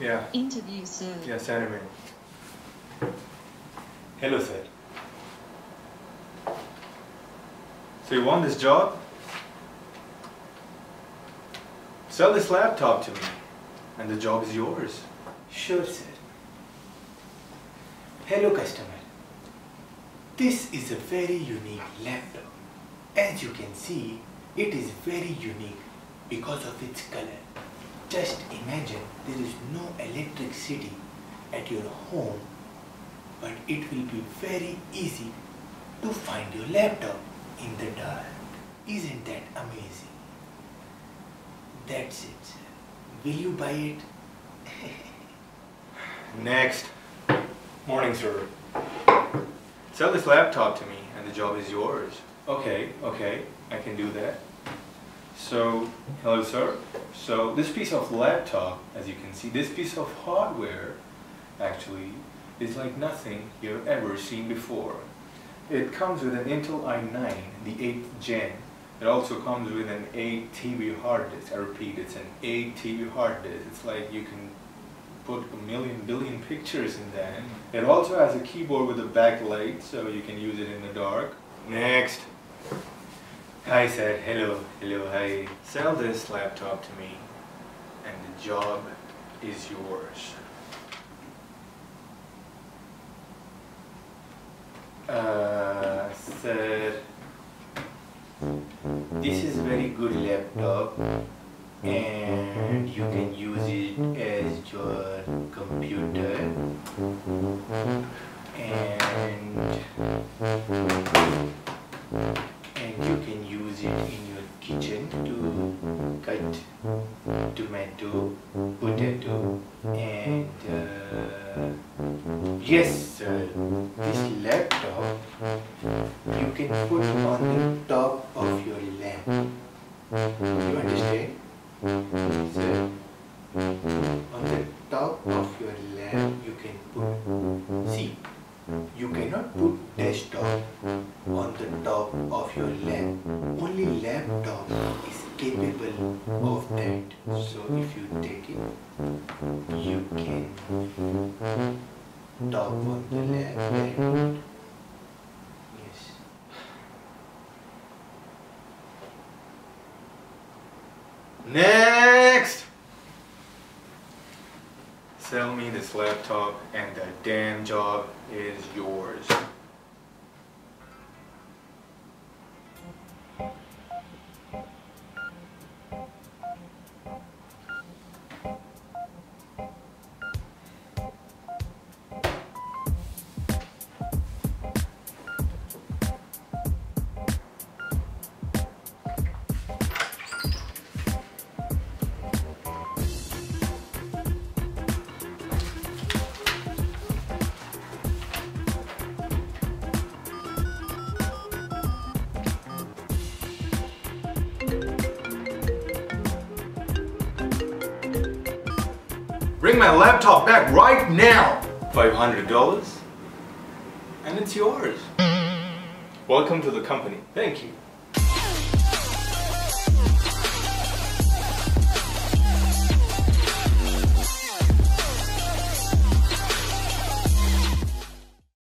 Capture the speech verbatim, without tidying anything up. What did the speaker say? Yeah. Interview, sir. Yes, anyway. Hello, sir. So you want this job? Sell this laptop to me, and the job is yours. Sure, sir. Hello, customer. This is a very unique laptop. As you can see, it is very unique because of its color. Just imagine there is no electricity at your home, but it will be very easy to find your laptop in the dark. Isn't that amazing? That's it, sir. Will you buy it? Next. Morning, sir. Sell this laptop to me and the job is yours. Okay, okay, I can do that. So, hello, sir. So this piece of laptop, as you can see, this piece of hardware actually is like nothing you've ever seen before. It comes with an Intel i nine, the eighth gen. It also comes with an eight T B hard disk. I repeat, it's an eight T B hard disk. It's like you can put a million billion pictures in that. It also has a keyboard with a backlight, so you can use it in the dark. Next. Hi, sir. Hello. Hello. Hi. Sell this laptop to me and the job is yours. Uh, sir, this is very good laptop and you can use it as your computer and and you can use it in your kitchen to cut tomato, potato, and uh, yes, sir, this laptop you can put on the top of your lamp. You understand? Sir, on the top of your lamp you can put, see, you cannot put desktop on the top of your lamp. Only laptop is capable of that. So if you take it, you can top on the lamp. Yes. Next! Sell me this laptop and the damn job is yours. Bring my laptop back right now! five hundred dollars? And it's yours. Welcome to the company. Thank you.